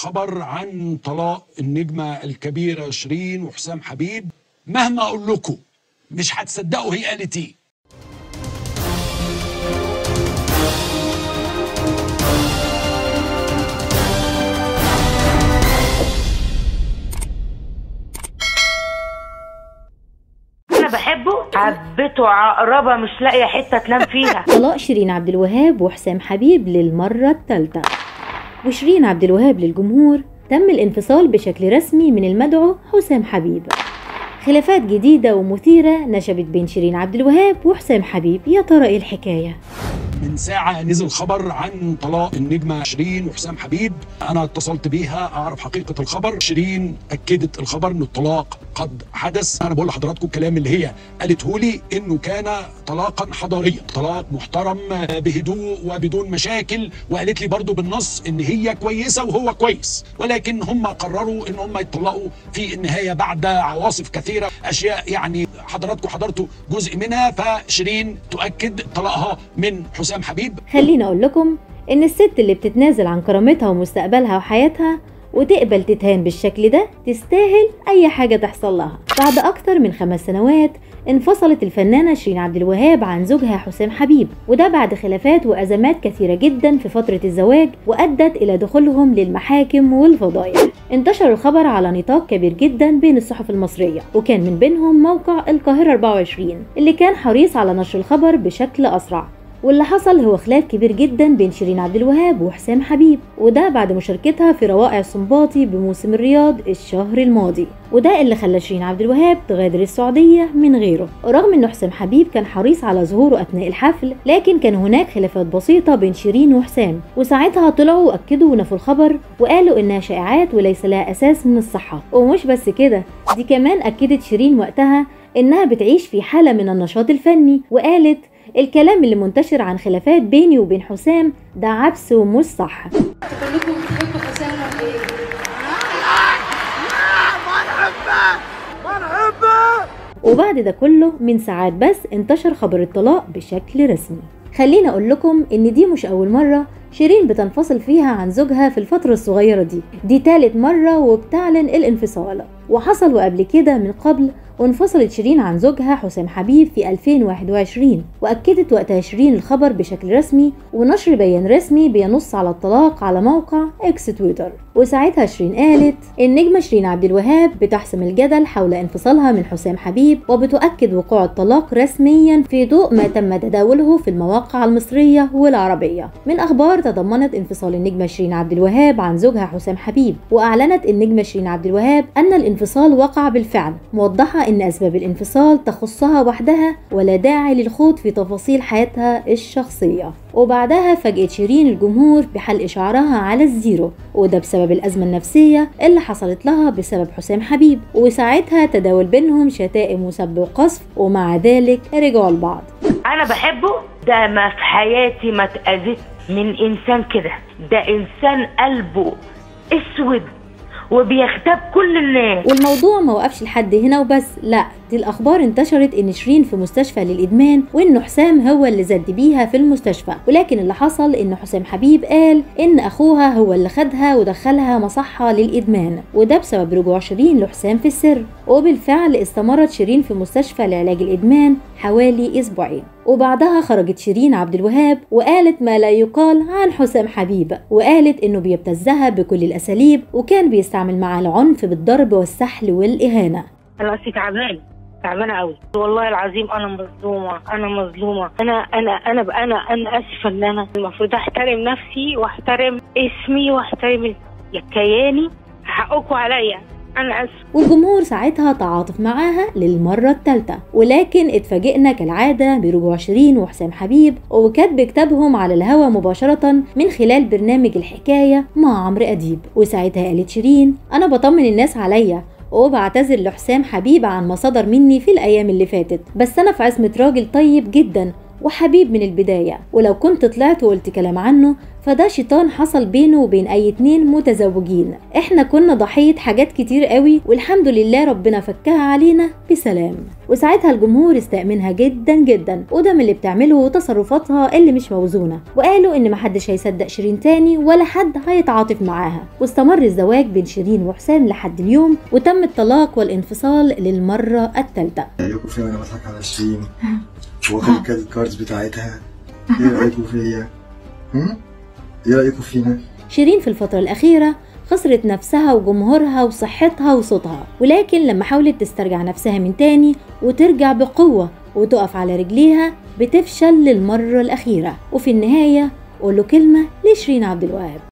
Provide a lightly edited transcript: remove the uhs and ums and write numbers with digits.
الخبر عن طلاق النجمة الكبيرة شيرين وحسام حبيب. مهما أقول لكم مش هتصدقوا هي قالت إيه. بحبه عبته عقربه مش لاقيه حته تنام فيها. طلاق شيرين عبد الوهاب وحسام حبيب للمره الثالثه، وشيرين عبد الوهاب للجمهور تم الانفصال بشكل رسمي من المدعو حسام حبيب. خلافات جديده ومثيره نشبت بين شيرين عبد الوهاب وحسام حبيب، يا ترى ايه الحكايه؟ من ساعه نزل خبر عن طلاق النجمه شيرين وحسام حبيب، انا اتصلت بيها اعرف حقيقه الخبر. شيرين اكدت الخبر ان الطلاق قد حدث. انا بقول لحضراتكم الكلام اللي هي قالته لي، انه كان طلاقا حضاريا، طلاق محترم بهدوء وبدون مشاكل، وقالت لي برضو بالنص ان هي كويسه وهو كويس، ولكن هم قرروا ان هم يتطلقوا في النهايه بعد عواصف كثيره، اشياء يعني حضراتكم حضرتوا جزء منها. فشيرين تؤكد طلاقها من حسام حبيب. خليني اقول لكم ان الست اللي بتتنازل عن كرامتها ومستقبلها وحياتها وتقبل تتهان بالشكل ده تستاهل أي حاجة تحصل لها. بعد أكتر من 5 سنوات انفصلت الفنانة شيرين عبد الوهاب عن زوجها حسام حبيب، وده بعد خلافات وأزمات كثيرة جدا في فترة الزواج، وأدت إلى دخولهم للمحاكم والفضائح. انتشر الخبر على نطاق كبير جدا بين الصحف المصرية، وكان من بينهم موقع القاهرة 24 اللي كان حريص على نشر الخبر بشكل أسرع. واللي حصل هو خلاف كبير جدا بين شيرين عبد الوهاب وحسام حبيب، وده بعد مشاركتها في روائع سنباطي بموسم الرياض الشهر الماضي، وده اللي خلى شيرين عبد الوهاب تغادر السعودية من غيره. رغم ان حسام حبيب كان حريص على ظهوره اثناء الحفل، لكن كان هناك خلافات بسيطة بين شيرين وحسام، وساعتها طلعوا واكدوا ونفوا الخبر وقالوا انها شائعات وليس لها اساس من الصحة. ومش بس كده، دي كمان اكدت شيرين وقتها انها بتعيش في حالة من النشاط الفني، وقالت الكلام اللي منتشر عن خلافات بيني وبين حسام ده عبث ومش صح. كلكم بتحبوا حسام ولا ايه؟ وبعد ده كله من ساعات بس انتشر خبر الطلاق بشكل رسمي. خليني اقول لكم ان دي مش اول مره شيرين بتنفصل فيها عن زوجها في الفترة الصغيرة دي 3th مرة وبتعلن الانفصال، وحصل وقبل كده من قبل، وانفصلت شيرين عن زوجها حسام حبيب في 2021، وأكدت وقتها شيرين الخبر بشكل رسمي ونشر بيان رسمي بينص على الطلاق على موقع اكس تويتر. وساعتها شيرين قالت النجمة شيرين عبد الوهاب بتحسم الجدل حول انفصالها من حسام حبيب، وبتؤكد وقوع الطلاق رسميا في ضوء ما تم تداوله في المواقع المصرية والعربية من أخبار تضمنت انفصال النجمة شيرين عبد الوهاب عن زوجها حسام حبيب. وأعلنت النجمة شيرين عبد الوهاب أن الانفصال وقع بالفعل، موضحة أن أسباب الانفصال تخصها وحدها ولا داعي للخوض في تفاصيل حياتها الشخصية. وبعدها فاجأت شيرين الجمهور بحلق شعرها على الزيرو، وده بسبب الأزمة النفسية اللي حصلت لها بسبب حسام حبيب، وساعتها تداول بينهم شتائم وسب وقصف، ومع ذلك رجعوا لبعض. أنا بحبه، ده ما في حياتي ما اتأذيت من إنسان كده، ده إنسان قلبه أسود وبيغتاب كل الناس. والموضوع ما وقفش لحد هنا وبس، لا دي الأخبار انتشرت إن شيرين في مستشفى للإدمان، وإن حسام هو اللي زد بيها في المستشفى، ولكن اللي حصل إن حسام حبيب قال إن أخوها هو اللي خدها ودخلها مصحة للإدمان، وده بسبب رجوع شيرين لحسام في السر. وبالفعل استمرت شيرين في مستشفى لعلاج الإدمان حوالي أسبوعين، وبعدها خرجت شيرين عبد الوهاب وقالت ما لا يقال عن حسام حبيب، وقالت إنه بيبتزها بكل الأساليب وكان بيستعمل معاه العنف بالضرب والسحل والإهانة. أنا أصلي تعبانه قوي والله العظيم، انا مظلومه، انا اسفه ان انا المفروض احترم نفسي واحترم اسمي واحترم كياني، حقكم عليا، انا اسفه. والجمهور ساعتها تعاطف معاها للمره الثالثه، ولكن اتفاجئنا كالعاده برجوع شيرين وحسام حبيب وكتب كتابهم على الهوا مباشره من خلال برنامج الحكايه مع عمرو اديب. وساعتها قالت شيرين انا بطمن الناس عليا وبعتذر لحسام حبيب عن ما صدر مني في الأيام اللي فاتت، بس أنا في عزمة راجل طيب جدا وحبيب من البداية، ولو كنت طلعت وقلت كلام عنه فده شيطان حصل بينه وبين اي اتنين متزوجين. احنا كنا ضحية حاجات كتير قوي والحمد لله ربنا فكها علينا بسلام. وساعتها الجمهور استأمنها جدا جدا، وده من اللي بتعمله وتصرفاتها اللي مش موزونة، وقالوا ان محدش هيصدق شيرين تاني ولا حد هيتعاطف معاها. واستمر الزواج بين شيرين وحسام لحد اليوم، وتم الطلاق والانفصال للمرة الثالثة. اقول فين انا بضحك على شيرين واخد الكارد كاردز بتاعتها. ايه رايكم فيا؟ ايه رايكم فينا؟ شيرين في الفترة الأخيرة خسرت نفسها وجمهورها وصحتها وصوتها، ولكن لما حاولت تسترجع نفسها من تاني وترجع بقوة وتقف على رجليها بتفشل للمرة الأخيرة. وفي النهاية قولوا كلمة لشيرين عبد الوهاب.